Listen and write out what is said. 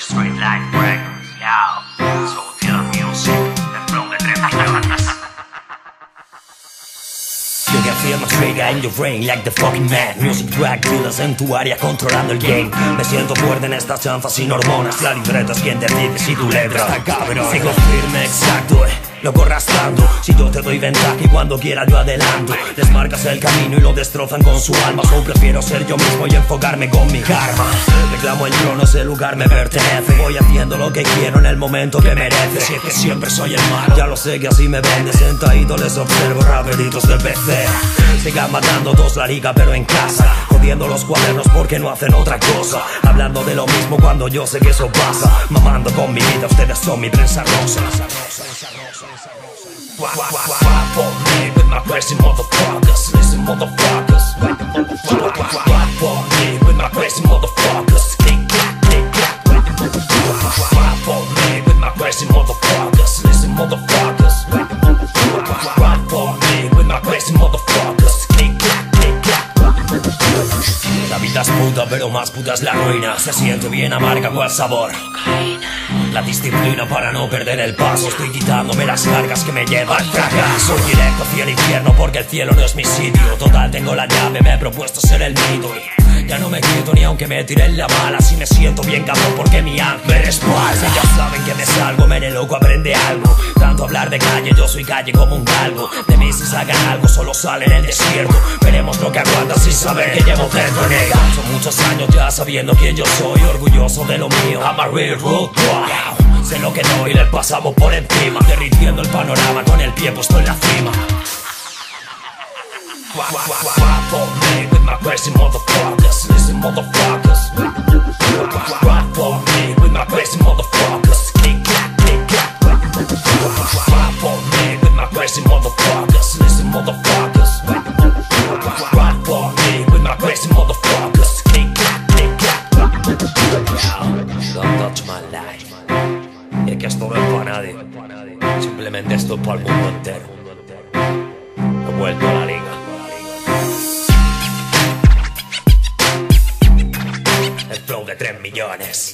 straight like dragons, yeah. So feel the music and blow the tremendous. You can feel my trigger in your brain like the fucking man. Music drag dealers en tu área controlando el game. Me siento fuerte en esta chanfa sin hormonas. La libreta es quien decide si tu letra está cabrón. Sigo firme, exacto, loco arrastrando. Si yo te doy ventaja y cuando quiera yo adelanto. Desmarcas el camino y lo destrozan con su alma. Solo prefiero ser yo mismo y enfocarme con mi karma. Reclamo el trono, ese lugar me pertenece. Voy haciendo lo que quiero en el momento que merece. Si es que siempre soy el malo, ya lo sé que así me vendes. Sentadito les observo raperitos del PC. Sigan matando dos la liga pero en casa. Jodiendo los cuadernos porque no hacen otra cosa. Hablando de lo mismo cuando yo sé que eso pasa. Mamando con mi vida, ustedes son mi prensa rosa. Why for me with my crazy motherfuckers? Listen motherfuckers. Why for me with my crazy motherfuckers? Click clack, click clack. Why for me with my crazy motherfuckers? Listen motherfuckers. Why for me with my crazy motherfuckers? Click clack, click clack. La vida es puta pero más puta es la ruina. Se siente bien amarga con el sabor. La disciplina para no perder el paso. Estoy quitándome las cargas que me llevan al fracaso. Soy directo hacia el infierno porque el cielo no es mi sitio. Total tengo la llave, me he propuesto ser el mito. Ya no me quito ni aunque me tire en la mala. Si me siento bien cabrón porque mi ángel me respalda. Ya saben que me salgo, me de loco aprende algo. Tanto hablar de calle, yo soy calle como un galgo. De mí si sacan algo solo sale en el desierto. Veremos lo que aguanta sin saber que llevo dentro en ella. Son muchos años ya sabiendo quién yo soy. Orgulloso de lo mío, I'm a real road boy. Sé lo que doy, le pasamos por encima. Derritiendo el panorama con el pie puesto en la cima. Why for me with my crazy motherfuckers? Listen motherfuckers. Why for me with my crazy motherfuckers? Click clack, click clack. Why for me with my crazy motherfuckers? Listen motherfuckers. Why for me with my crazy motherfuckers? Click clack, click clack. Don't touch my life. Y es que esto no es para nadie. Simplemente esto es para el mundo entero. He vuelto a la liga. El flow de 3 millones.